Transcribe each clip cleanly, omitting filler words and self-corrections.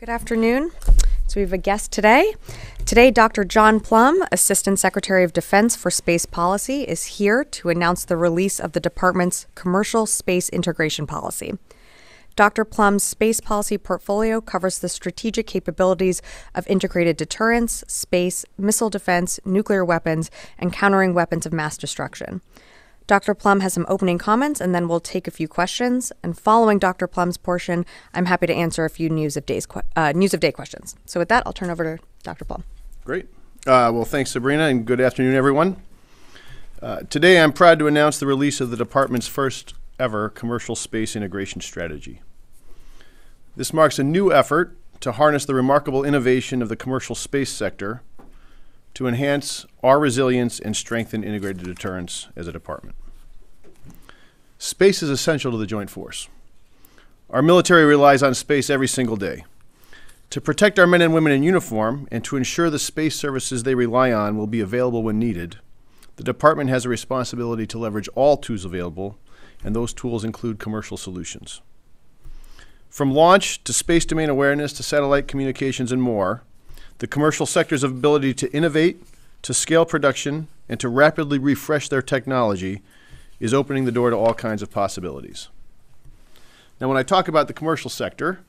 Good afternoon. So we have a guest today. Today, Dr. John Plumb, Assistant Secretary of Defense for Space Policy, is here to announce the release of the department's Commercial Space Integration Policy. Dr. Plumb's space policy portfolio covers the strategic capabilities of integrated deterrence, space, missile defense, nuclear weapons, and countering weapons of mass destruction. Dr. Plumb has some opening comments, and then we'll take a few questions. And following Dr. Plumb's portion, I'm happy to answer a few news of day questions. So with that, I'll turn over to Dr. Plumb. Great. Well, thanks, Sabrina, and good afternoon, everyone. Today, I'm proud to announce the release of the department's first ever commercial space integration strategy. This marks a new effort to harness the remarkable innovation of the commercial space sector to enhance our resilience and strengthen integrated deterrence as a department. Space is essential to the joint force. Our military relies on space every single day. To protect our men and women in uniform and to ensure the space services they rely on will be available when needed, the department has a responsibility to leverage all tools available, and those tools include commercial solutions. From launch to space domain awareness to satellite communications and more, the commercial sector's ability to innovate, to scale production, and to rapidly refresh their technology is opening the door to all kinds of possibilities. Now, when I talk about the commercial sector,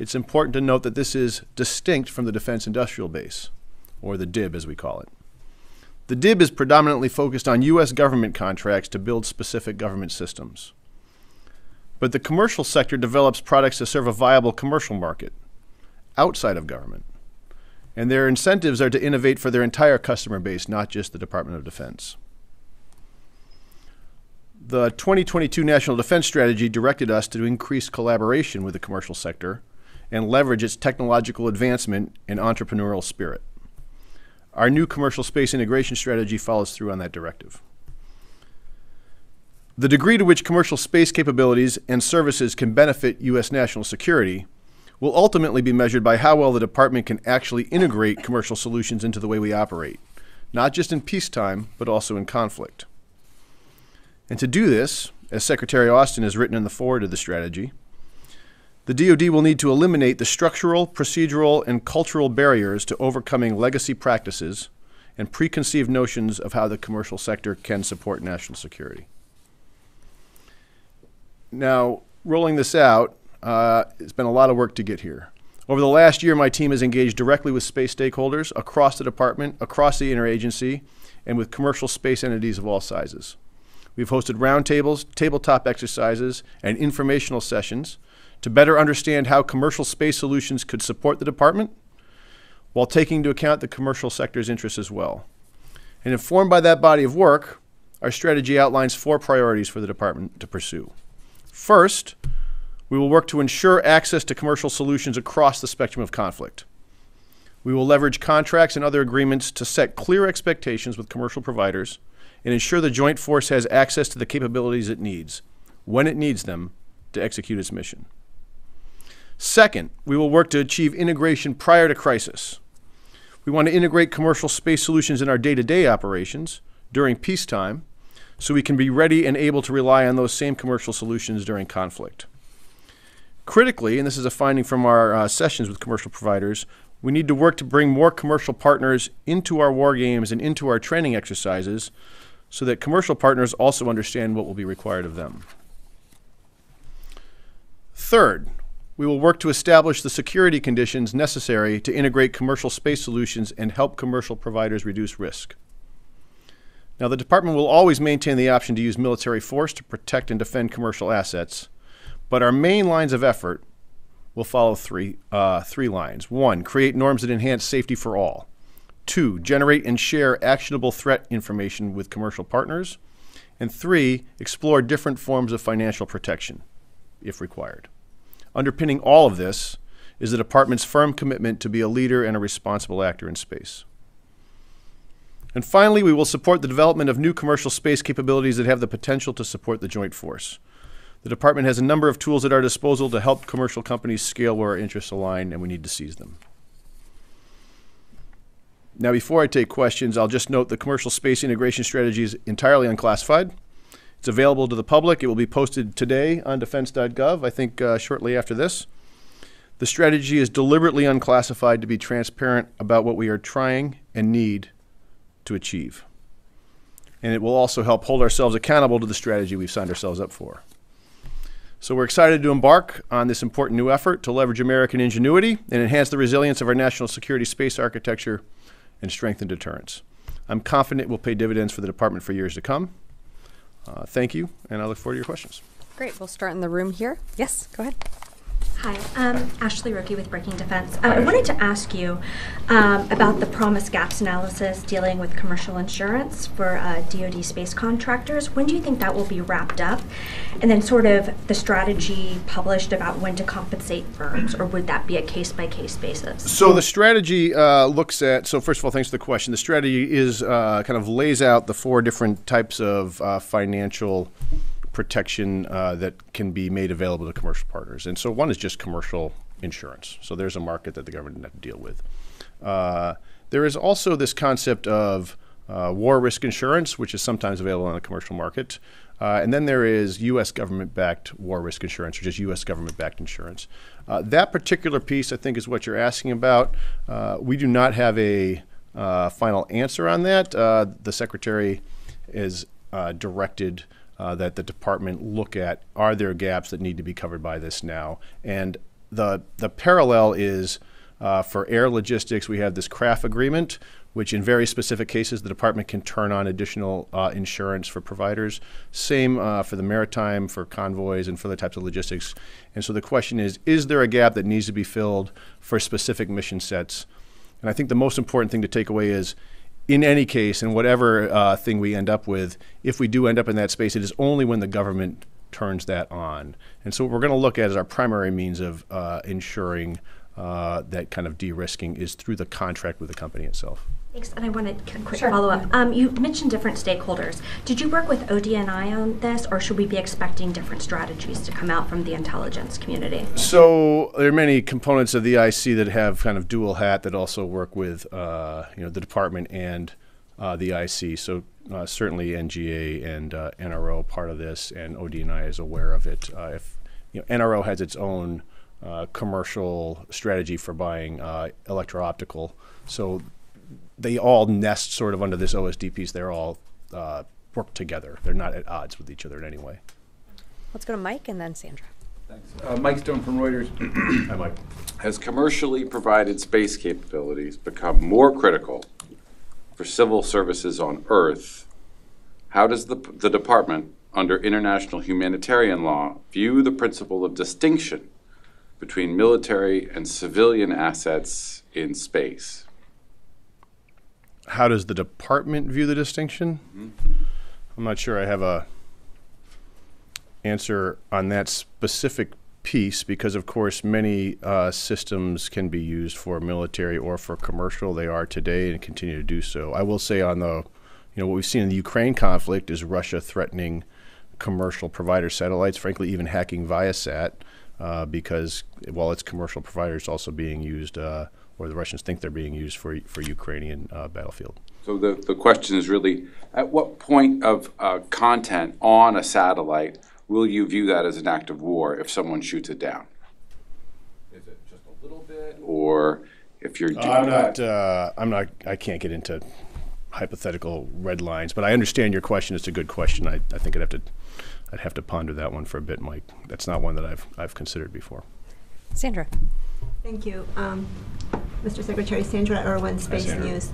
it's important to note that this is distinct from the Defense Industrial Base, or the DIB as we call it. The DIB is predominantly focused on U.S. government contracts to build specific government systems. But the commercial sector develops products to serve a viable commercial market outside of government. And their incentives are to innovate for their entire customer base, not just the Department of Defense. The 2022 National Defense Strategy directed us to increase collaboration with the commercial sector and leverage its technological advancement and entrepreneurial spirit. Our new commercial space integration strategy follows through on that directive. The degree to which commercial space capabilities and services can benefit U.S. national security will ultimately be measured by how well the department can actually integrate commercial solutions into the way we operate, not just in peacetime, but also in conflict. And to do this, as Secretary Austin has written in the foreword of the strategy, the DoD will need to eliminate the structural, procedural, and cultural barriers to overcoming legacy practices and preconceived notions of how the commercial sector can support national security. Now, rolling this out, it's been a lot of work to get here. Over the last year, my team has engaged directly with space stakeholders across the department, across the interagency, and with commercial space entities of all sizes. We've hosted roundtables, tabletop exercises, and informational sessions to better understand how commercial space solutions could support the department while taking into account the commercial sector's interests as well. And informed by that body of work, our strategy outlines four priorities for the department to pursue. First, we will work to ensure access to commercial solutions across the spectrum of conflict. We will leverage contracts and other agreements to set clear expectations with commercial providers and ensure the joint force has access to the capabilities it needs, when it needs them, to execute its mission. Second, we will work to achieve integration prior to crisis. We want to integrate commercial space solutions in our day-to-day operations during peacetime so we can be ready and able to rely on those same commercial solutions during conflict. Critically, and this is a finding from our sessions with commercial providers, we need to work to bring more commercial partners into our war games and into our training exercises so that commercial partners also understand what will be required of them. Third, we will work to establish the security conditions necessary to integrate commercial space solutions and help commercial providers reduce risk. Now, the department will always maintain the option to use military force to protect and defend commercial assets. But our main lines of effort will follow three lines. One, create norms that enhance safety for all. Two, generate and share actionable threat information with commercial partners. And three, explore different forms of financial protection, if required. Underpinning all of this is the department's firm commitment to be a leader and a responsible actor in space. And finally, we will support the development of new commercial space capabilities that have the potential to support the joint force. The department has a number of tools at our disposal to help commercial companies scale where our interests align, and we need to seize them. Now, before I take questions, I'll just note the commercial space integration strategy is entirely unclassified. It's available to the public. It will be posted today on Defense.gov, I think shortly after this. The strategy is deliberately unclassified to be transparent about what we are trying and need to achieve. And it will also help hold ourselves accountable to the strategy we've signed ourselves up for. So we're excited to embark on this important new effort to leverage American ingenuity and enhance the resilience of our national security space architecture and strengthen deterrence. I'm confident we'll pay dividends for the department for years to come. Thank you, and I look forward to your questions. Great, we'll start in the room here. Yes, go ahead. Hi, Ashley Rookie with Breaking Defense. I wanted to ask you about the promise gaps analysis dealing with commercial insurance for DoD space contractors. When do you think that will be wrapped up? And then sort of the strategy published about when to compensate firms, or would that be a case-by-case basis? So the strategy looks at, so first of all, thanks for the question. The strategy is kind of lays out the four different types of financial protection that can be made available to commercial partners. And so one is just commercial insurance. So there's a market that the government doesn't have to deal with. There is also this concept of war risk insurance, which is sometimes available on the commercial market. And then there is U.S. government-backed war risk insurance, or just U.S. government-backed insurance. That particular piece, I think, is what you're asking about. We do not have a final answer on that. The Secretary is directed that the department look at, are there gaps that need to be covered by this now? And the parallel is for air logistics, we have this CRAF agreement, which in very specific cases, the department can turn on additional insurance for providers. Same for the maritime, for convoys, and for the types of logistics. And so the question is there a gap that needs to be filled for specific mission sets? And I think the most important thing to take away is, in any case, and whatever thing we end up with, if we do end up in that space, it is only when the government turns that on. And so what we're going to look at as our primary means of ensuring that kind of de-risking is through the contract with the company itself. Thanks, and I want a quick follow-up. You mentioned different stakeholders. Did you work with ODNI on this, or should we be expecting different strategies to come out from the intelligence community? So there are many components of the IC that have kind of dual hat that also work with the department and the IC. So certainly NGA and NRO are part of this, and ODNI is aware of it. NRO has its own commercial strategy for buying electro-optical. So they all nest sort of under this OSD piece. They're all work together. They're not at odds with each other in any way. Let's go to Mike and then Sandra. Thanks. Mike Stone from Reuters. Hi, Mike. Has commercially provided space capabilities become more critical for civil services on Earth? How does the department, under international humanitarian law, view the principle of distinction between military and civilian assets in space? How does the department view the distinction? I'm not sure I have a answer on that specific piece because, of course, many systems can be used for military or for commercial. They are today and continue to do so. I will say on the, what we've seen in the Ukraine conflict is Russia threatening commercial provider satellites, frankly, even hacking Viasat because while it's commercial provider, it's also being used or the Russians think they're being used for Ukrainian battlefield. So the question is really, at what point of content on a satellite will you view that as an act of war if someone shoots it down? Is it just a little bit, or if you're doing I can't get into hypothetical red lines, but I understand your question. It's a good question. I think I'd have to ponder that one for a bit, Mike. That's not one that I've considered before. Sandra. Thank you. Mr. Secretary, Sandra Irwin, Space News.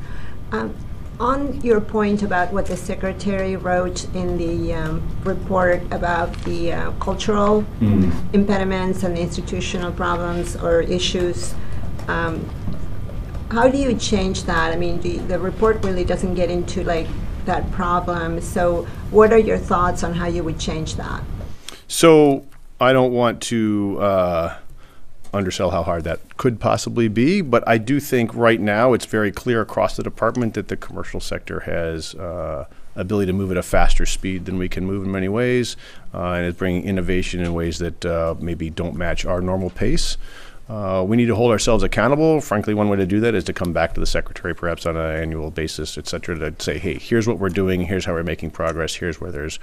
On your point about what the Secretary wrote in the report about the cultural impediments and institutional problems or issues, how do you change that? I mean, the report really doesn't get into that problem. So what are your thoughts on how you would change that? So I don't want to undersell how hard that could possibly be, but I do think right now it's very clear across the department that the commercial sector has ability to move at a faster speed than we can move in many ways, and it's bringing innovation in ways that maybe don't match our normal pace. We need to hold ourselves accountable. Frankly, one way to do that is to come back to the Secretary perhaps on an annual basis, et cetera, to say, hey, here's what we're doing, here's how we're making progress, here's where there's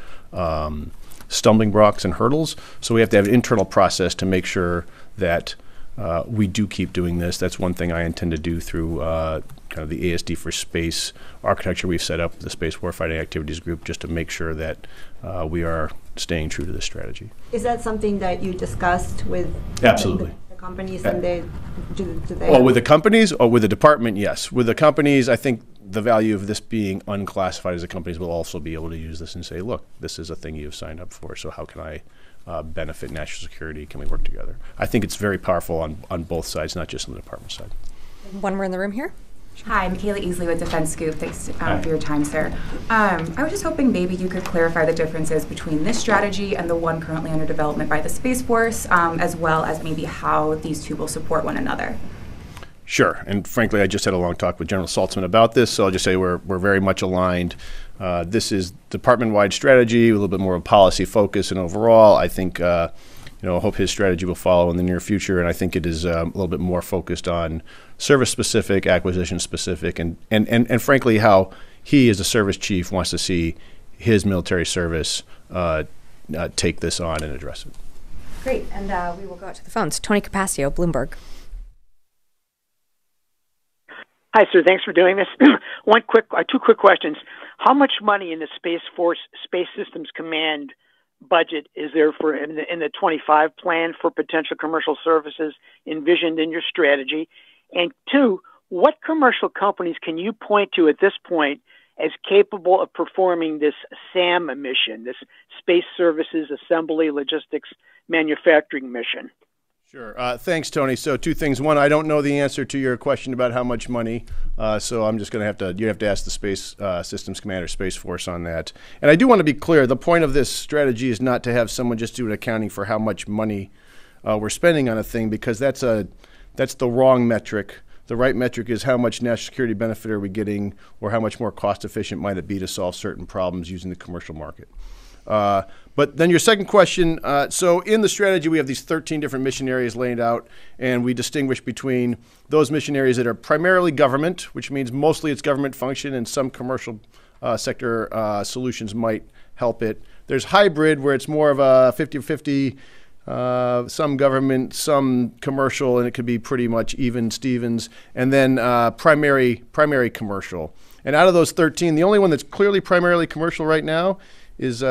stumbling blocks and hurdles. So we have to have an internal process to make sure that we do keep doing this. That's one thing I intend to do through kind of the ASD for Space architecture we've set up, the Space Warfighting Activities Group, just to make sure that we are staying true to this strategy. Is that something that you discussed with Absolutely. The companies? And they, do they well, with the companies or with the department, yes. With the companies, I think the value of this being unclassified is the companies will also be able to use this and say, look, this is a thing you've signed up for, so how can I benefit national security? Can we work together? I think it's very powerful on both sides, not just on the department side. One more in the room here. Hi, I'm Kayla Easley with Defense.gov. Thanks for your time, sir. I was just hoping maybe you could clarify the differences between this strategy and the one currently under development by the Space Force, as well as maybe how these two will support one another. Sure, and frankly, I just had a long talk with General Saltzman about this, so I'll just say we're very much aligned. This is department-wide strategy, a little bit more of a policy focus, and overall, I think, I hope his strategy will follow in the near future, and I think it is a little bit more focused on service-specific, acquisition-specific, and frankly how he, as a service chief, wants to see his military service take this on and address it. Great, and we will go out to the phones. Tony Capaccio, Bloomberg. Hi, sir. Thanks for doing this. Two quick questions. How much money in the Space Force Space Systems Command budget is there for in the 25 plan for potential commercial services envisioned in your strategy? And two, what commercial companies can you point to at this point as capable of performing this SAM mission, this Space Services Assembly Logistics Manufacturing mission? Sure. Thanks, Tony. So two things. One, I don't know the answer to your question about how much money, so I'm just going to you have to ask the Space Systems Command or Space Force on that. And I do want to be clear, the point of this strategy is not to have someone just do an accounting for how much money we're spending on a thing, because that's the wrong metric. The right metric is how much national security benefit are we getting, or how much more cost efficient might it be to solve certain problems using the commercial market. But then your second question, so in the strategy we have these 13 different mission areas laid out, and we distinguish between those mission areas that are primarily government, which means mostly it's government function and some commercial sector solutions might help it. There's hybrid, where it's more of a 50-50, some government, some commercial, and it could be pretty much even Stevens, and then primary commercial. And out of those 13, the only one that's clearly primarily commercial right now is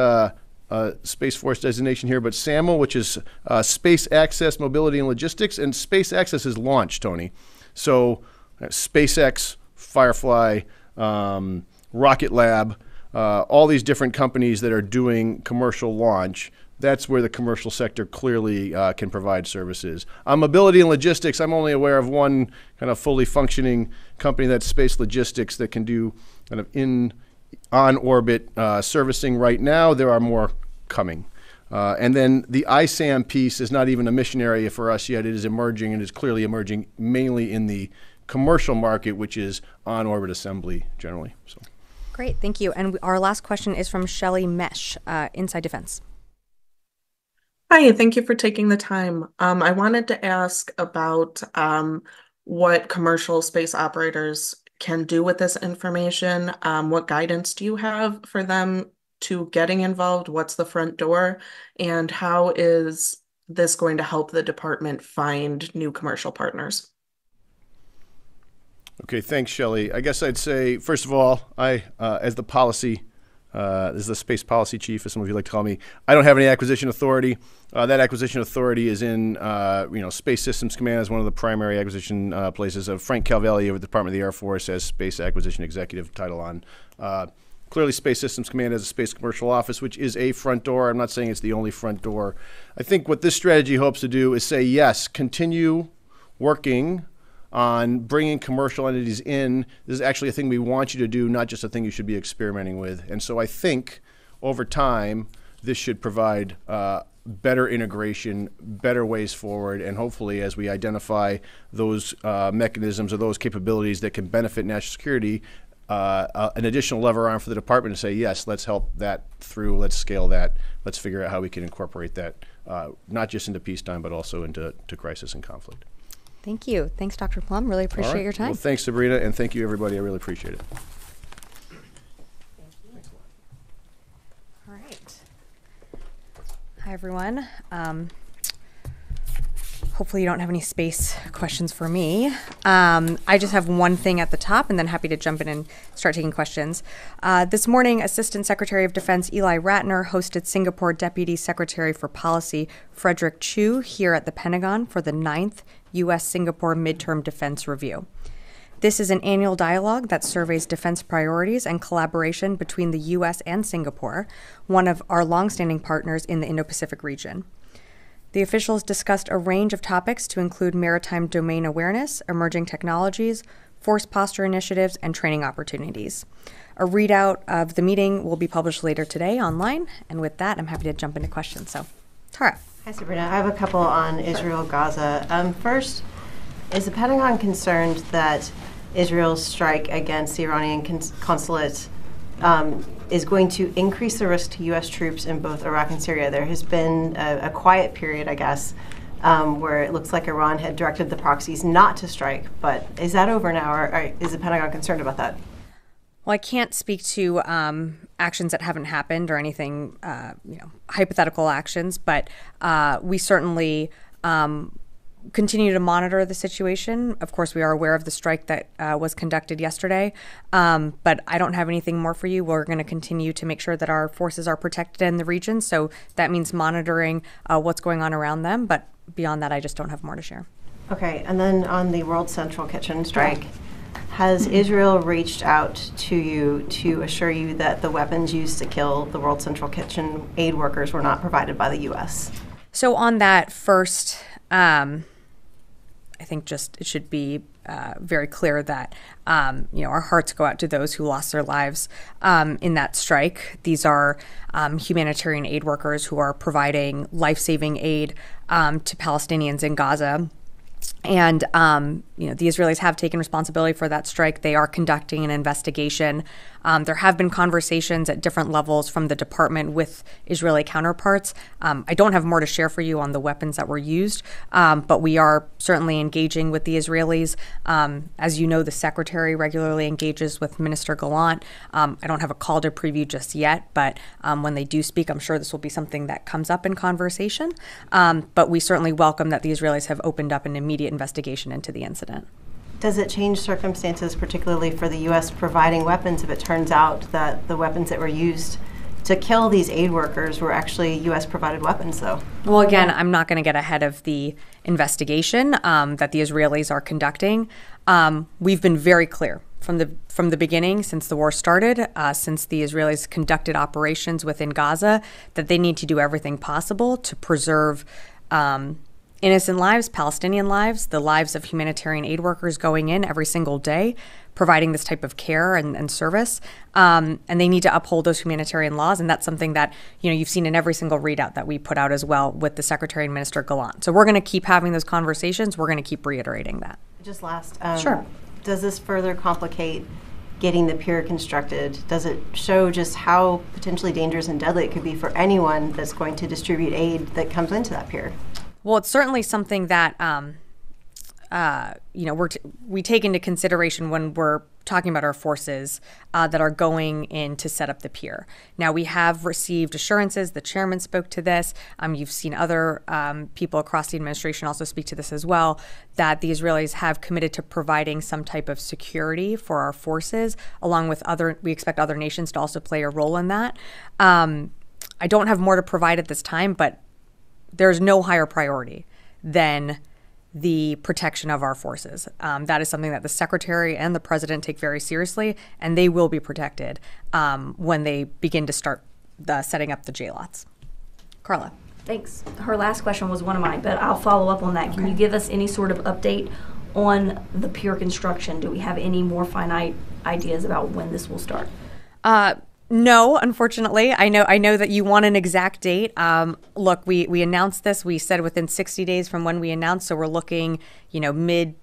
Space Force designation here, but SAML, which is Space Access, Mobility, and Logistics, and Space Access is launch, Tony. So SpaceX, Firefly, Rocket Lab, all these different companies that are doing commercial launch, that's where the commercial sector clearly can provide services. On mobility and logistics, I'm only aware of one kind of fully functioning company, that's Space Logistics, that can do kind of on-orbit servicing right now. There are more coming. And then the ISAM piece is not even a mission area for us yet. It is emerging, and is clearly emerging mainly in the commercial market, which is on-orbit assembly generally. So. Great, thank you. And our last question is from Shelley Mesh, Inside Defense. Hi, thank you for taking the time. I wanted to ask about what commercial space operators can do with this information. What guidance do you have for them to getting involved? What's the front door? And how is this going to help the department find new commercial partners? Okay, thanks, Shelley. I guess I'd say, first of all, I, as the policy, as the space policy chief, as some of you like to call me, I don't have any acquisition authority. That acquisition authority is in, Space Systems Command is one of the primary acquisition places. Of Frank Calvalli over the Department of the Air Force as Space Acquisition Executive title on. Clearly, Space Systems Command has a Space Commercial Office, which is a front door. I'm not saying it's the only front door. I think what this strategy hopes to do is say, yes, continue working on bringing commercial entities in. This is actually a thing we want you to do, not just a thing you should be experimenting with. And so I think over time, this should provide better integration, better ways forward, and hopefully as we identify those mechanisms or those capabilities that can benefit national security, an additional lever arm for the department to say, yes, let's help that through, let's scale that, let's figure out how we can incorporate that, not just into peacetime, but also into crisis and conflict. Thank you. Thanks, Dr. Plumb. Really appreciate your time. Well, thanks, Sabrina, and thank you, everybody. I really appreciate it. Hi, everyone. hopefully you don't have any space questions for me. I just have one thing at the top and then happy to jump in and start taking questions. This morning, Assistant Secretary of Defense Eli Ratner hosted Singapore Deputy Secretary for Policy Frederick Chu here at the Pentagon for the 9th U.S.-Singapore Midterm Defense Review. This is an annual dialogue that surveys defense priorities and collaboration between the U.S. and Singapore, one of our longstanding partners in the Indo-Pacific region. The officials discussed a range of topics to include maritime domain awareness, emerging technologies, force posture initiatives, and training opportunities. A readout of the meeting will be published later today online. And with that, I'm happy to jump into questions. So, Tara. Hi, Sabrina. I have a couple on Israel, Gaza. First, is the Pentagon concerned that Israel's strike against the Iranian consulate is going to increase the risk to U.S. troops in both Iraq and Syria? There has been a quiet period, I guess, where it looks like Iran had directed the proxies not to strike, but is that over now, or is the Pentagon concerned about that? Well, I can't speak to actions that haven't happened or anything, hypothetical actions, but we certainly continue to monitor the situation. Of course, we are aware of the strike that was conducted yesterday, but I don't have anything more for you. We're going to continue to make sure that our forces are protected in the region, so that means monitoring what's going on around them, but beyond that, I just don't have more to share. Okay, and then on the World Central Kitchen strike, has Israel reached out to you to assure you that the weapons used to kill the World Central Kitchen aid workers were not provided by the U.S.? So on that first, I think just it should be very clear that our hearts go out to those who lost their lives in that strike. These are humanitarian aid workers who are providing life-saving aid to Palestinians in Gaza. And, the Israelis have taken responsibility for that strike. They are conducting an investigation. There have been conversations at different levels from the department with Israeli counterparts. I don't have more to share for you on the weapons that were used, but we are certainly engaging with the Israelis. As you know, the secretary regularly engages with Minister Gallant. I don't have a call to preview just yet, but when they do speak, I'm sure this will be something that comes up in conversation. But we certainly welcome that the Israelis have opened up an immediate investigation into the incident. Does it change circumstances, particularly for the U.S. providing weapons, if it turns out that the weapons that were used to kill these aid workers were actually U.S. provided weapons, though? Well, again, I'm not going to get ahead of the investigation that the Israelis are conducting. We've been very clear from the beginning, since the war started, since the Israelis conducted operations within Gaza, that they need to do everything possible to preserve innocent lives, Palestinian lives, the lives of humanitarian aid workers going in every single day, providing this type of care and service. And they need to uphold those humanitarian laws. And that's something that, you've seen in every single readout that we put out as well with the Secretary and Minister Gallant. So we're going to keep having those conversations. We're going to keep reiterating that. Just last. Sure. Does this further complicate getting the pier constructed? Does it show just how potentially dangerous and deadly it could be for anyone that's going to distribute aid that comes into that pier? Well, it's certainly something that, we take into consideration when we're talking about our forces that are going in to set up the pier. Now, we have received assurances. The chairman spoke to this. You've seen other people across the administration also speak to this as well, that the Israelis have committed to providing some type of security for our forces, along with we expect other nations to also play a role in that. I don't have more to provide at this time, but there's no higher priority than the protection of our forces. That is something that the Secretary and the President take very seriously, and they will be protected when they begin to start setting up the JLOTs. Carla. Thanks. Her last question was one of mine, but I'll follow up on that. Okay. Can you give us any sort of update on the pier construction? Do we have any more finite ideas about when this will start? No, unfortunately. I know that you want an exact date. Look, we announced this. We said within 60 days from when we announced, so we're looking, late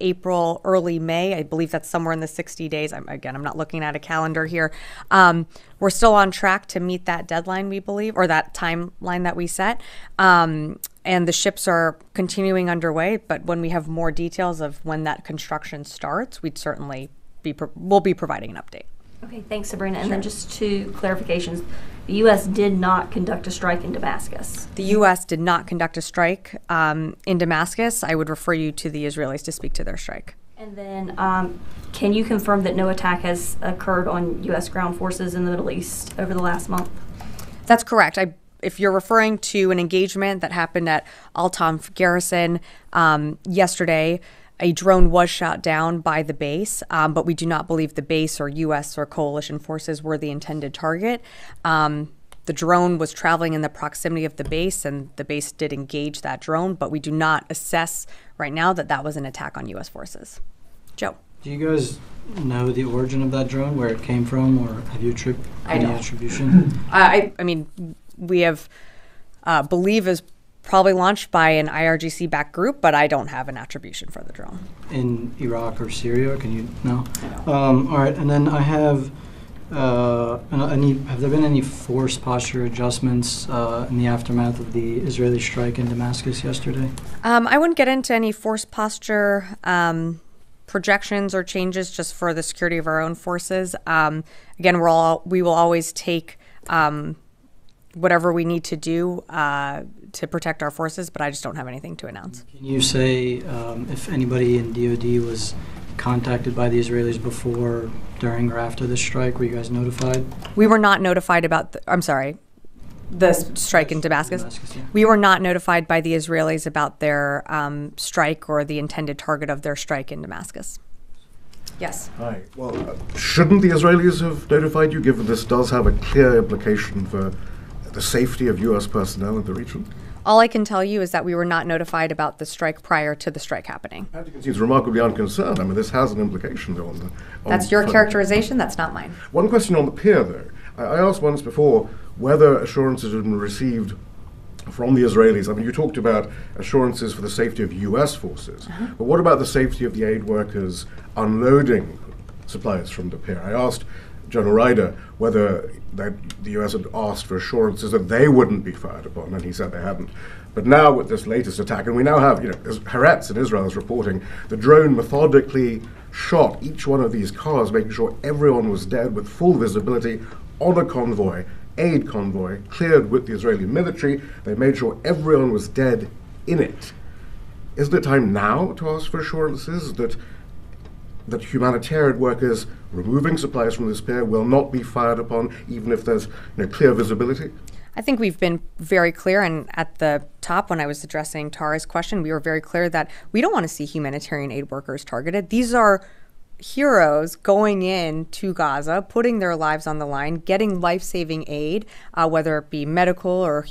April, early May. I believe that's somewhere in the 60 days. I'm not looking at a calendar here. We're still on track to meet that deadline, we believe, or that timeline that we set. And the ships are continuing underway, but when we have more details of when that construction starts, we'll be providing an update. Okay, thanks, Sabrina. And sure. Then just two clarifications. The U.S. did not conduct a strike in Damascus. The U.S. did not conduct a strike in Damascus. I would refer you to the Israelis to speak to their strike. And then can you confirm that no attack has occurred on U.S. ground forces in the Middle East over the last month? That's correct. If you're referring to an engagement that happened at Al Tanf Garrison yesterday, a drone was shot down by the base, but we do not believe the base or U.S. or coalition forces were the intended target. The drone was traveling in the proximity of the base, and the base did engage that drone, but we do not assess right now that that was an attack on U.S. forces. Joe. Do you guys know the origin of that drone, where it came from, or have you any attribution? I mean, we have, believe is probably launched by an IRGC-backed group, but I don't have an attribution for the drone. In Iraq or Syria, can you know? All right, and then I have, have there been any force posture adjustments in the aftermath of the Israeli strike in Damascus yesterday? I wouldn't get into any force posture projections or changes just for the security of our own forces. Again, we will always take whatever we need to do to protect our forces, but I just don't have anything to announce. Can you say if anybody in DOD was contacted by the Israelis before, during, or after the strike? Were you guys notified? We were not notified about the strike in Damascus. Yeah. We were not notified by the Israelis about their strike or the intended target of their strike in Damascus. Yes. Hi. Well, shouldn't the Israelis have notified you, given this does have a clear implication for the safety of U.S. personnel in the region? All I can tell you is that we were not notified about the strike prior to the strike happening. As you can see, it's remarkably unconcerned. I mean, this has an implication, though, on the... that's your characterization, that's not mine. One question on the pier, though. I asked once before whether assurances had been received from the Israelis. I mean, you talked about assurances for the safety of U.S. forces, but what about the safety of the aid workers unloading supplies from the pier? I asked General Ryder whether the U.S. had asked for assurances that they wouldn't be fired upon, and he said they hadn't. But now with this latest attack, and we now have, Haaretz in Israel is reporting, the drone methodically shot each one of these cars, making sure everyone was dead with full visibility on a convoy, aid convoy, cleared with the Israeli military. They made sure everyone was dead in it. Isn't it time now to ask for assurances that humanitarian workers removing supplies from this pier will not be fired upon, even if there's clear visibility? I think we've been very clear, and at the top when I was addressing Tara's question, we were very clear that we don't want to see humanitarian aid workers targeted. These are heroes going in to Gaza, putting their lives on the line, getting life-saving aid, whether it be medical or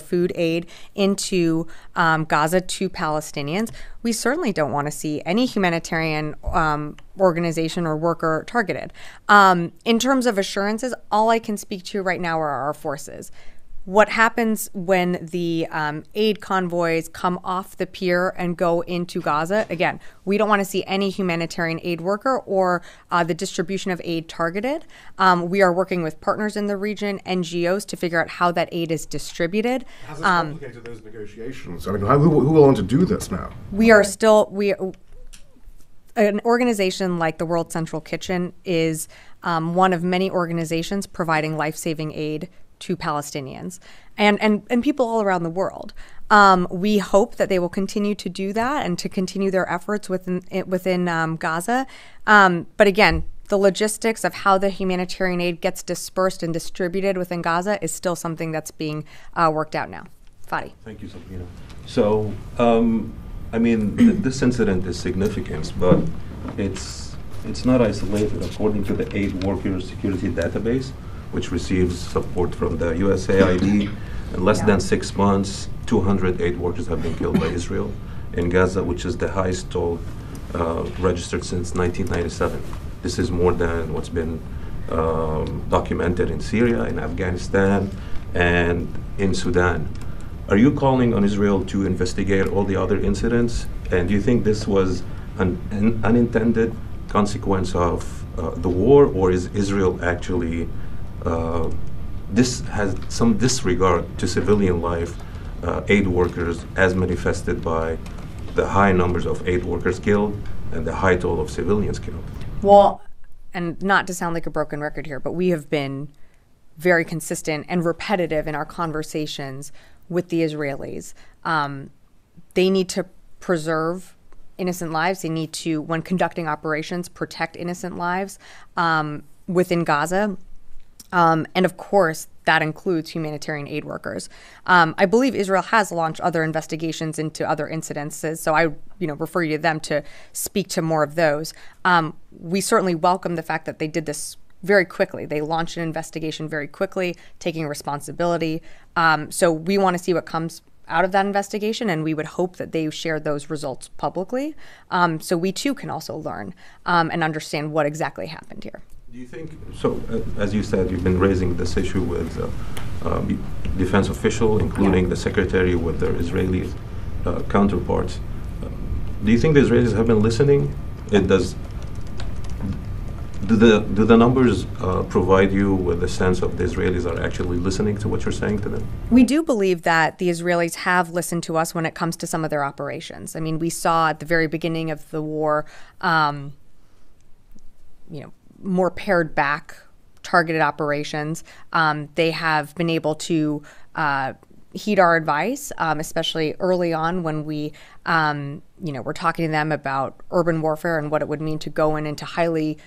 food aid, into Gaza to Palestinians. We certainly don't want to see any humanitarian organization or worker targeted. In terms of assurances, all I can speak to right now are our forces. What happens when the aid convoys come off the pier and go into Gaza? Again, we don't want to see any humanitarian aid worker or the distribution of aid targeted. We are working with partners in the region, NGOs, to figure out how that aid is distributed. Has this complicated those negotiations? I mean, who will want to do this now? We are still... An organization like the World Central Kitchen is one of many organizations providing life-saving aid to Palestinians and people all around the world. We hope that they will continue to do that and to continue their efforts within Gaza. But again, the logistics of how the humanitarian aid gets dispersed and distributed within Gaza is still something that's being worked out now. Fadi. Thank you, Sabrina. So, I mean, this incident is significant, but it's not isolated. According to the Aid Worker Security Database, which receives support from the USAID. In less than 6 months, 200 aid workers have been killed by Israel in Gaza, which is the highest toll registered since 1997. This is more than what's been documented in Syria, in Afghanistan, and in Sudan. Are you calling on Israel to investigate all the other incidents? And do you think this was an unintended consequence of the war, or is Israel actually... this has some disregard to civilian life, aid workers, as manifested by the high numbers of aid workers killed and the high toll of civilians killed? Well, and not to sound like a broken record here, but we have been very consistent and repetitive in our conversations with the Israelis. They need to preserve innocent lives. They need to, when conducting operations, protect innocent lives within Gaza. And of course, that includes humanitarian aid workers. I believe Israel has launched other investigations into other incidences, so I refer you to them to speak to more of those. We certainly welcome the fact that they did this very quickly. They launched an investigation very quickly, taking responsibility. So we want to see what comes out of that investigation, and we would hope that they share those results publicly, so we too can also learn and understand what exactly happened here. Do you think, so as you said, you've been raising this issue with defense officials, including the secretary, with their Israeli counterparts. Do you think the Israelis have been listening? Do the numbers provide you with a sense of the Israelis are actually listening to what you're saying to them? We do believe that the Israelis have listened to us when it comes to some of their operations. I mean, we saw at the very beginning of the war, more pared back targeted operations. They have been able to heed our advice, especially early on when we, were talking to them about urban warfare and what it would mean to go into highly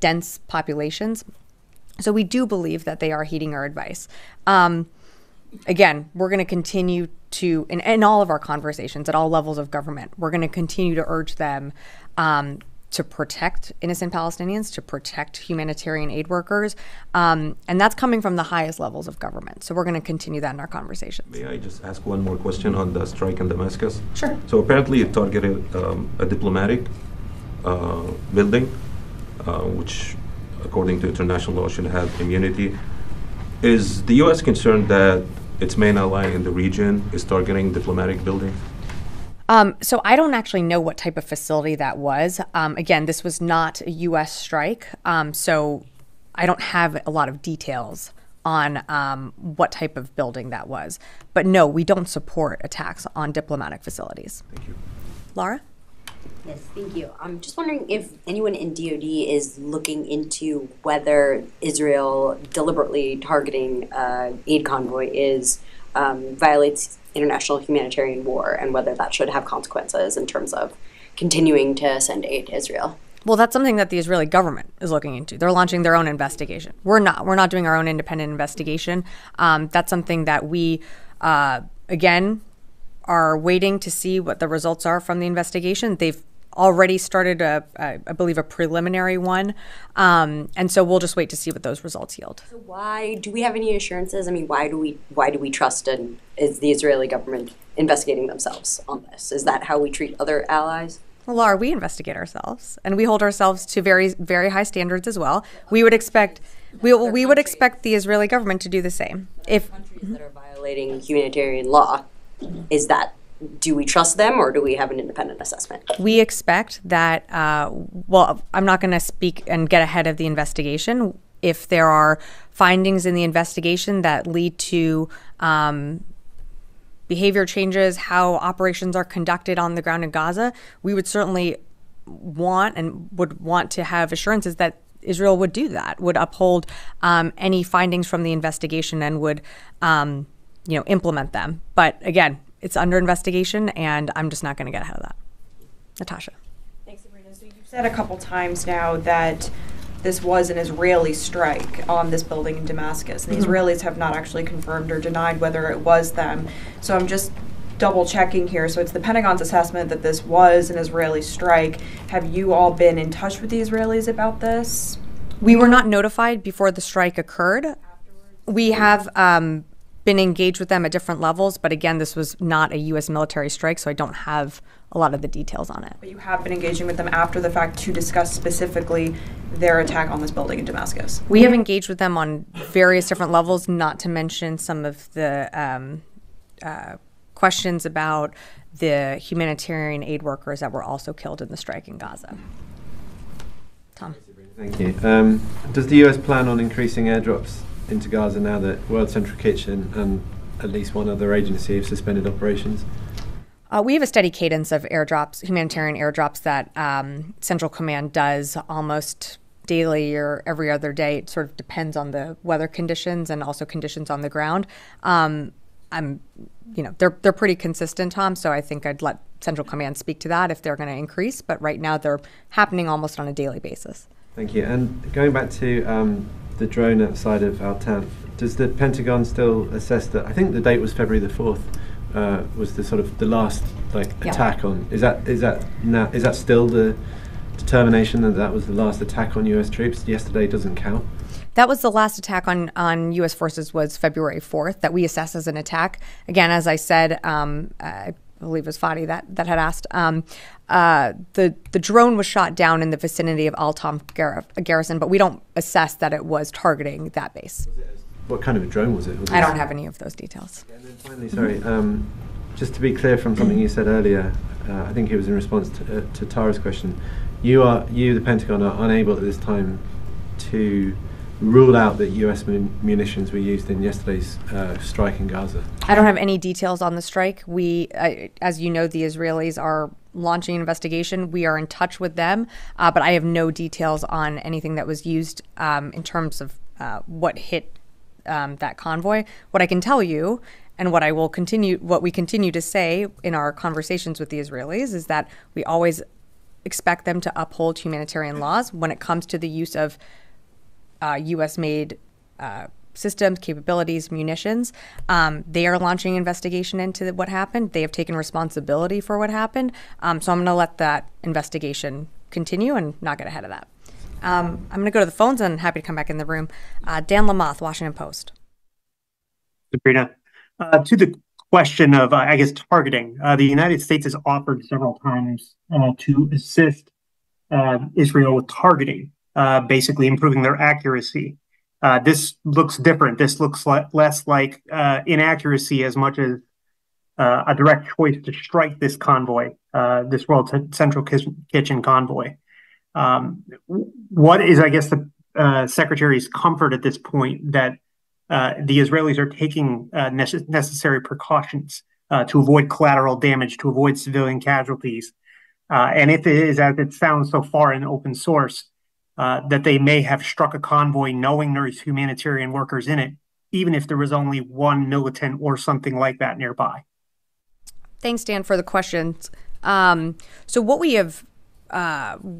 dense populations. So we do believe that they are heeding our advice. Again, we're going to continue to, in all of our conversations at all levels of government, we're going to continue to urge them to protect innocent Palestinians, to protect humanitarian aid workers. And that's coming from the highest levels of government. So we're going to continue that in our conversations. May I just ask one more question on the strike in Damascus? Sure. So apparently it targeted a diplomatic building, which according to international law should have immunity. Is the U.S. concerned that its main ally in the region is targeting diplomatic buildings? So I don't actually know what type of facility that was. Again, this was not a U.S. strike, so I don't have a lot of details on what type of building that was. But no, we don't support attacks on diplomatic facilities. Thank you. Laura? Yes, thank you. I'm just wondering if anyone in DOD is looking into whether Israel deliberately targeting aid convoy is violates international humanitarian war, and whether that should have consequences in terms of continuing to send aid to Israel. Well, that's something that the Israeli government is looking into. They're launching their own investigation. We're not doing our own independent investigation. That's something that we, again, are waiting to see what the results are from the investigation. They've already started, I believe, a preliminary one. And so we'll just wait to see what those results yield. So why do we have any assurances? I mean, why do we trust in, is the Israeli government investigating themselves on this? Is that how we treat other allies? Well, Laura, we investigate ourselves, and we hold ourselves to very, very high standards as well. We would expect we would expect the Israeli government to do the same. If countries that are violating humanitarian law, is that, do we trust them, or do we have an independent assessment? We expect that, well, I'm not going to speak and get ahead of the investigation. If there are findings in the investigation that lead to behavior changes, how operations are conducted on the ground in Gaza, we would certainly want and would want to have assurances that Israel would do that, would uphold any findings from the investigation, and would, implement them. But again, it's under investigation, and I'm just not going to get ahead of that. Natasha. Thanks, Sabrina. So you've said a couple times now that this was an Israeli strike on this building in Damascus. The Israelis have not actually confirmed or denied whether it was them. So I'm just double checking here. So it's the Pentagon's assessment that this was an Israeli strike. Have you all been in touch with the Israelis about this? We were not notified before the strike occurred. Afterwards? We have been engaged with them at different levels, but again, this was not a U.S. military strike, so I don't have a lot of the details on it. But you have been engaging with them after the fact to discuss specifically their attack on this building in Damascus. We have engaged with them on various different levels, not to mention some of the questions about the humanitarian aid workers that were also killed in the strike in Gaza. Tom. Thank you. Does the U.S. plan on increasing airdrops into Gaza now that World Central Kitchen and at least one other agency have suspended operations? We have a steady cadence of airdrops, humanitarian airdrops that Central Command does almost daily or every other day. It sort of depends on the weather conditions and also conditions on the ground. They're pretty consistent, Tom. So I think I'd let Central Command speak to that if they're going to increase. But right now they're happening almost on a daily basis. Thank you. And going back to the drone outside of our town, does the Pentagon still assess that? I think the date was February the 4th. Was the sort of the last attack on? Is that still the determination that was the last attack on U.S. troops? Yesterday doesn't count. That was the last attack on U.S. forces was February 4th that we assess as an attack. Again, as I said, I believe it was Fadi that had asked, the drone was shot down in the vicinity of Al Tom Garrison, but we don't assess that it was targeting that base. What kind of a drone was it? I don't have any of those details. Yeah, and then finally, sorry, just to be clear from something you said earlier, I think it was in response to Tara's question, the Pentagon, are unable at this time to rule out that U.S. munitions were used in yesterday's strike in Gaza? I don't have any details on the strike. As you know, the Israelis are launching an investigation. We are in touch with them, but I have no details on anything that was used in terms of what hit that convoy. What I can tell you, and what we continue to say in our conversations with the Israelis, is that we always expect them to uphold humanitarian laws when it comes to the use of U.S.-made systems, capabilities, munitions. They are launching an investigation into what happened. They have taken responsibility for what happened. So I'm going to let that investigation continue and not get ahead of that. I'm going to go to the phones, and I'm happy to come back in the room. Dan Lamoth, Washington Post. Sabrina, to the question of, I guess, targeting, the United States has offered several times to assist Israel with targeting, basically improving their accuracy. This looks different. This looks less like inaccuracy as much as a direct choice to strike this convoy, this World Central Kitchen convoy. What is, I guess, the Secretary's comfort at this point that the Israelis are taking necessary precautions to avoid collateral damage, to avoid civilian casualties, and if it is, as it sounds so far in open source, that they may have struck a convoy knowing there's humanitarian workers in it, even if there was only one militant or something like that nearby? Thanks, Dan, for the questions. So what we have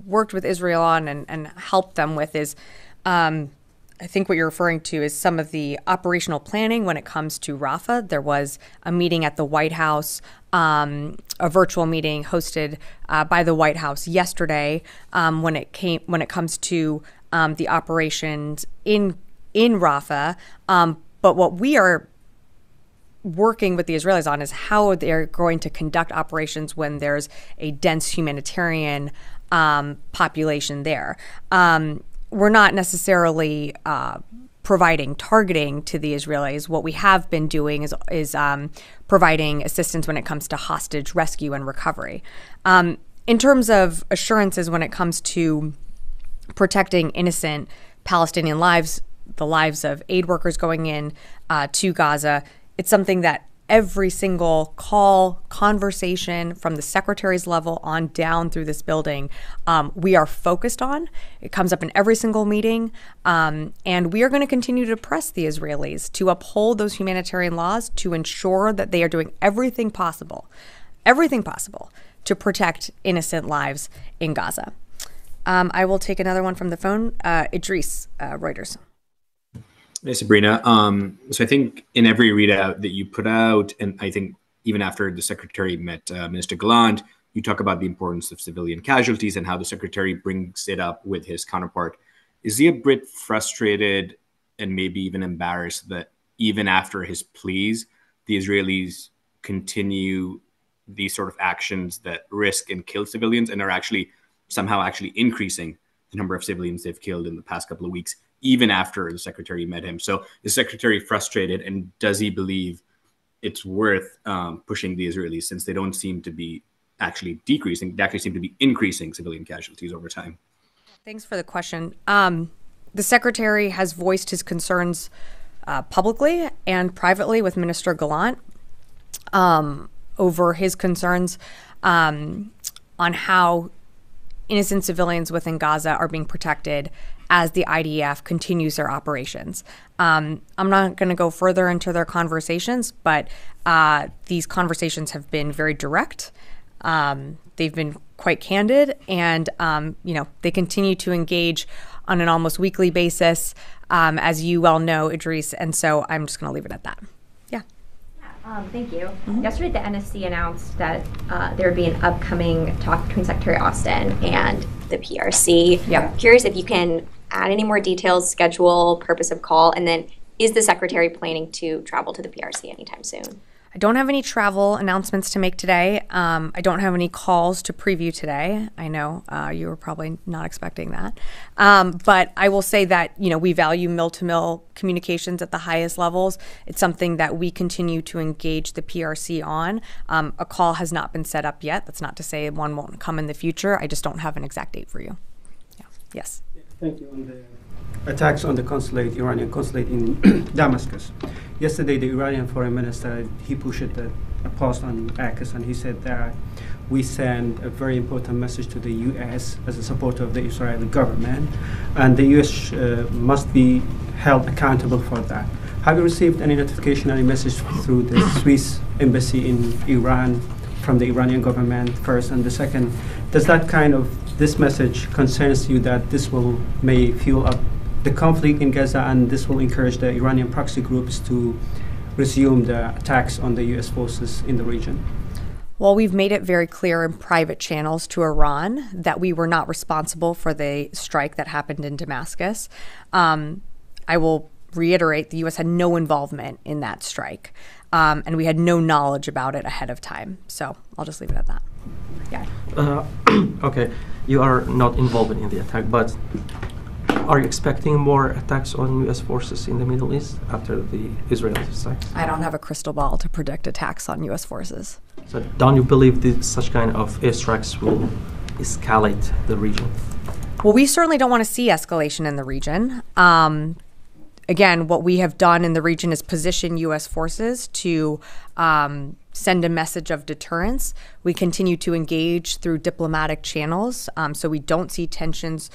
worked with Israel on and helped them with is, I think what you're referring to is some of the operational planning when it comes to Rafah. There was a meeting at the White House, a virtual meeting hosted by the White House yesterday when it comes to the operations in Rafah. But what we are working with the Israelis on is how they're going to conduct operations when there's a dense humanitarian population there. We're not necessarily providing targeting to the Israelis. What we have been doing is providing assistance when it comes to hostage rescue and recovery. In terms of assurances when it comes to protecting innocent Palestinian lives, the lives of aid workers going in to Gaza, it's something that every single call, conversation from the secretary's level on down through this building, we are focused on. It comes up in every single meeting. And we are going to continue to press the Israelis to uphold those humanitarian laws, to ensure that they are doing everything possible to protect innocent lives in Gaza. I will take another one from the phone. Idris, Reuters. Hey, Sabrina. So I think in every readout that you put out, and I think even after the Secretary met Minister Galland, you talk about the importance of civilian casualties and how the Secretary brings it up with his counterpart. Is he a bit frustrated and maybe even embarrassed that even after his pleas, the Israelis continue these sort of actions that risk and kill civilians and are actually somehow increasing the number of civilians they've killed in the past couple of weeks, even after the Secretary met him? So is the Secretary frustrated, and does he believe it's worth pushing the Israelis, since they don't seem to be actually decreasing, they actually seem to be increasing civilian casualties over time? Thanks for the question. The Secretary has voiced his concerns publicly and privately with Minister Gallant over his concerns on how innocent civilians within Gaza are being protected as the IDF continues their operations. I'm not going to go further into their conversations, but these conversations have been very direct. They've been quite candid, and you know, they continue to engage on an almost weekly basis, as you well know, Idris. And so I'm just going to leave it at that. Yeah. Thank you. Mm-hmm. Yesterday, the NSC announced that there would be an upcoming talk between Secretary Austin and the PRC. Yeah. Curious if you can add any more details, schedule, purpose of call, and then is the Secretary planning to travel to the PRC anytime soon? I don't have any travel announcements to make today. I don't have any calls to preview today. I know you were probably not expecting that. But I will say that, you know, we value mill-to-mill communications at the highest levels. It's something that we continue to engage the PRC on. A call has not been set up yet. That's not to say one won't come in the future. I just don't have an exact date for you. Yeah. Yes. Thank you. On the attacks on the consulate, Iranian consulate in Damascus. Yesterday, the Iranian foreign minister, he pushed a post on Acus, and he said that we send a very important message to the U.S. as a supporter of the Israeli government, and the U.S. Must be held accountable for that. Have you received any notification, any message through the Swiss embassy in Iran from the Iranian government first? And the second, does that kind of, this message concerns you that this will may fuel up the conflict in Gaza, and this will encourage the Iranian proxy groups to resume the attacks on the U.S. forces in the region? Well, we've made it very clear in private channels to Iran that we were not responsible for the strike that happened in Damascus. I will reiterate, the U.S. had no involvement in that strike, and we had no knowledge about it ahead of time. So I'll just leave it at that. Yeah. Okay, you are not involved in the attack, but are you expecting more attacks on U.S. forces in the Middle East after the Israeli strikes? I don't have a crystal ball to predict attacks on U.S. forces. So don't you believe that such kind of airstrikes will escalate the region? Well, we certainly don't want to see escalation in the region. Again, what we have done in the region is position U.S. forces to send a message of deterrence. We continue to engage through diplomatic channels, so we don't see tensions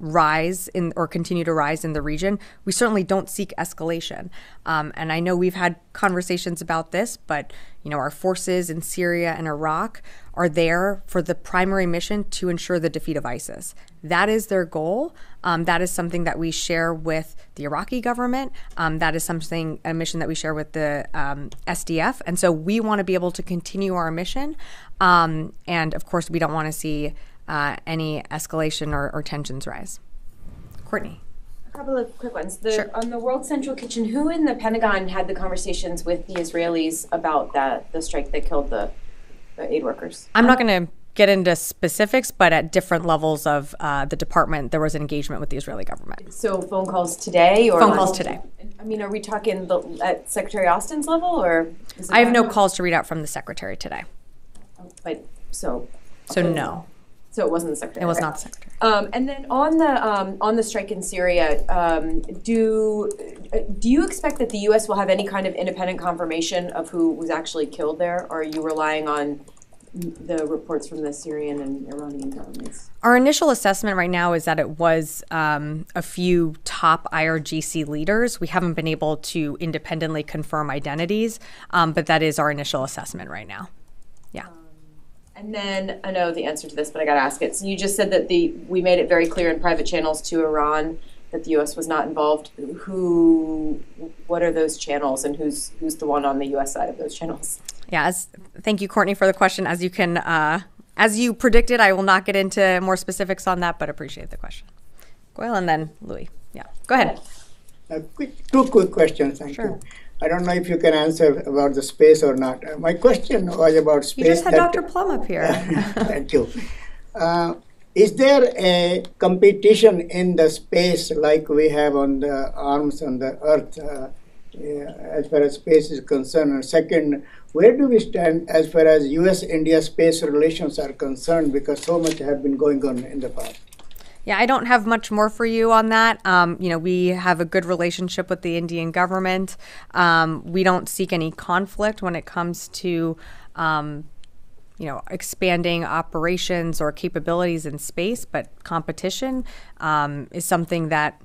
rise in or continue to rise in the region. We certainly don't seek escalation. And I know we've had conversations about this, but you know, our forces in Syria and Iraq are there for the primary mission to ensure the defeat of ISIS. That is their goal. That is something that we share with the Iraqi government. That is something, a mission that we share with the SDF. And so we want to be able to continue our mission. And of course, we don't want to see any escalation or tensions rise. Courtney. A couple of quick ones. Sure. On the World Central Kitchen, who in the Pentagon had the conversations with the Israelis about that, the strike that killed the aid workers? I'm not going to get into specifics, but at different levels of the department, there was an engagement with the Israeli government. So phone calls today? Or phone calls today. I mean, are we talking at Secretary Austin's level? Or I have no calls to read out from the Secretary today. But so no. So it wasn't the Secretary. It was not the Secretary. And then on the strike in Syria, do you expect that the U.S. will have any kind of independent confirmation of who was actually killed there, or are you relying on the reports from the Syrian and Iranian governments? Our initial assessment right now is that it was a few top IRGC leaders. We haven't been able to independently confirm identities, but that is our initial assessment right now. Yeah. And then, I know the answer to this, but I got to ask it. So you just said that we made it very clear in private channels to Iran that the U.S. was not involved. What are those channels, and who's the one on the U.S. side of those channels? Yeah, thank you, Courtney, for the question. As you can, as you predicted, I will not get into more specifics on that, but appreciate the question. Goyle and then Louis. Yeah, go ahead. Two quick questions. Thank you. I don't know if you can answer about the space or not. My question was about space. You just had Dr. Plumb up here. Thank you. Is there a competition in the space like we have on the arms on the Earth as far as space is concerned? And second, where do we stand as far as U.S.-India space relations are concerned, because so much has been going on in the past? Yeah, I don't have much more for you on that. You know, we have a good relationship with the Indian government. We don't seek any conflict when it comes to expanding operations or capabilities in space, but competition is something that,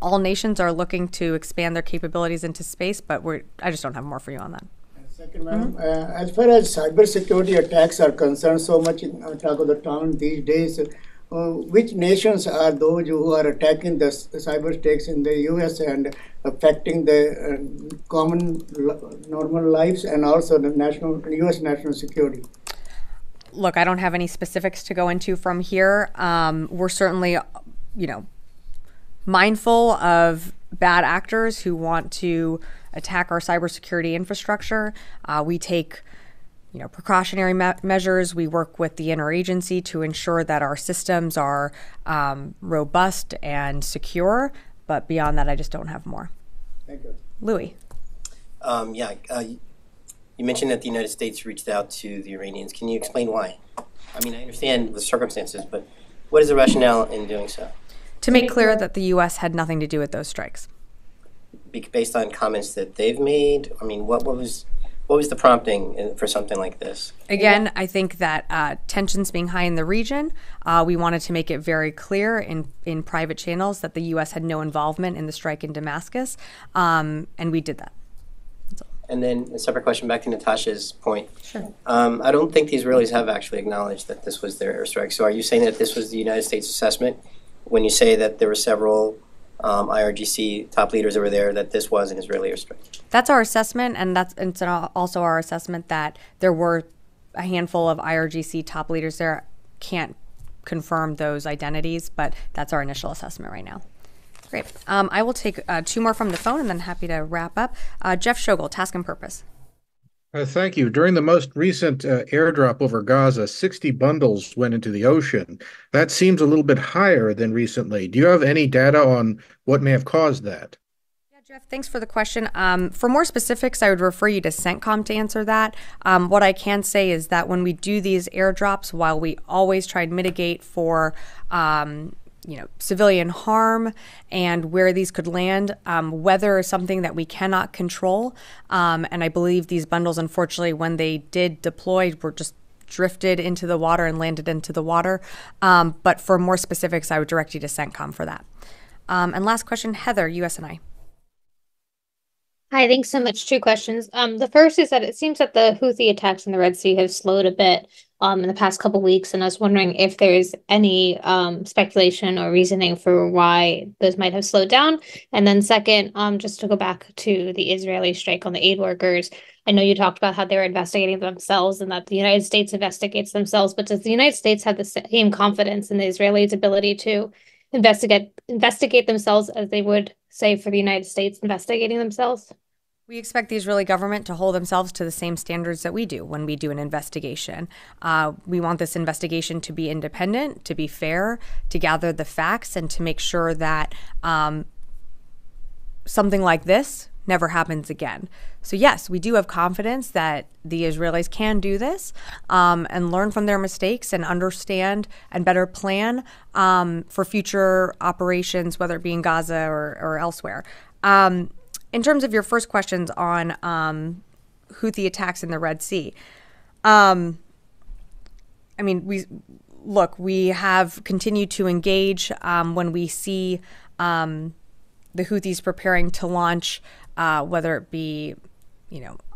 all nations are looking to expand their capabilities into space, but I just don't have more for you on that. Second, ma'am, as far as cybersecurity attacks are concerned, so much talk of the town these days. Which nations are those who are attacking the cyber attacks in the U.S. and affecting the common normal lives and also the U.S. national security? Look, I don't have any specifics to go into from here. We're certainly, mindful of bad actors who want to attack our cybersecurity infrastructure. We take precautionary measures. We work with the interagency to ensure that our systems are robust and secure. But beyond that, I just don't have more. Thank you. Louis. You mentioned that the United States reached out to the Iranians. Can you explain why? I mean, I understand the circumstances, but what is the rationale in doing so? To make clear that the U.S. had nothing to do with those strikes. Based on comments that they've made? I mean, what was the prompting for something like this? Again, I think that tensions being high in the region, we wanted to make it very clear in private channels that the U.S. had no involvement in the strike in Damascus, and we did that. And then a separate question back to Natasha's point. Sure. I don't think the Israelis have actually acknowledged that this was their airstrike. So are you saying that this was the United States assessment when you say that there were several IRGC top leaders that were there, that this was an Israeli airstrike? That's our assessment, and it's also our assessment that there were a handful of IRGC top leaders there. Can't confirm those identities, but that's our initial assessment right now. Great. I will take two more from the phone and then happy to wrap up. Jeff Shogel, Task and Purpose. Thank you. During the most recent airdrop over Gaza, 60 bundles went into the ocean. That seems a little bit higher than recently. Do you have any data on what may have caused that? Yeah, Jeff, thanks for the question. For more specifics, I would refer you to CENTCOM to answer that. What I can say is that when we do these airdrops, while we always try and mitigate for civilian harm and where these could land, weather is something that we cannot control. And I believe these bundles, unfortunately, when they did deploy, were just drifted into the water and landed into the water. But for more specifics, I would direct you to CENTCOM for that. And last question, Heather, USNI. Hi, thanks so much. Two questions. The first is that it seems that the Houthi attacks in the Red Sea have slowed a bit in the past couple weeks, and I was wondering if there's any speculation or reasoning for why those might have slowed down. And then second, just to go back to the Israeli strike on the aid workers, I know you talked about how they were investigating themselves and that the United States investigates themselves, but does the United States have the same confidence in the Israelis' ability to investigate themselves as they would say for the United States investigating themselves? We expect the Israeli government to hold themselves to the same standards that we do when we do an investigation. We want this investigation to be independent, to be fair, to gather the facts, and to make sure that something like this never happens again. So yes, we do have confidence that the Israelis can do this and learn from their mistakes and understand and better plan for future operations, whether it be in Gaza or elsewhere. In terms of your first questions on Houthi attacks in the Red Sea, we have continued to engage when we see the Houthis preparing to launch, whether it be,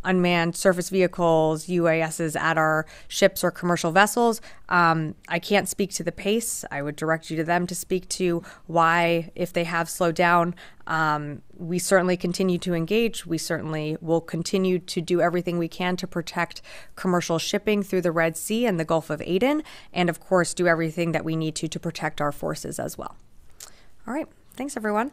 unmanned surface vehicles, UASs at our ships or commercial vessels. I can't speak to the pace. I would direct you to them to speak to why, if they have slowed down. We certainly continue to engage. We certainly will continue to do everything we can to protect commercial shipping through the Red Sea and the Gulf of Aden, and of course do everything that we need to protect our forces as well. All right. Thanks, everyone.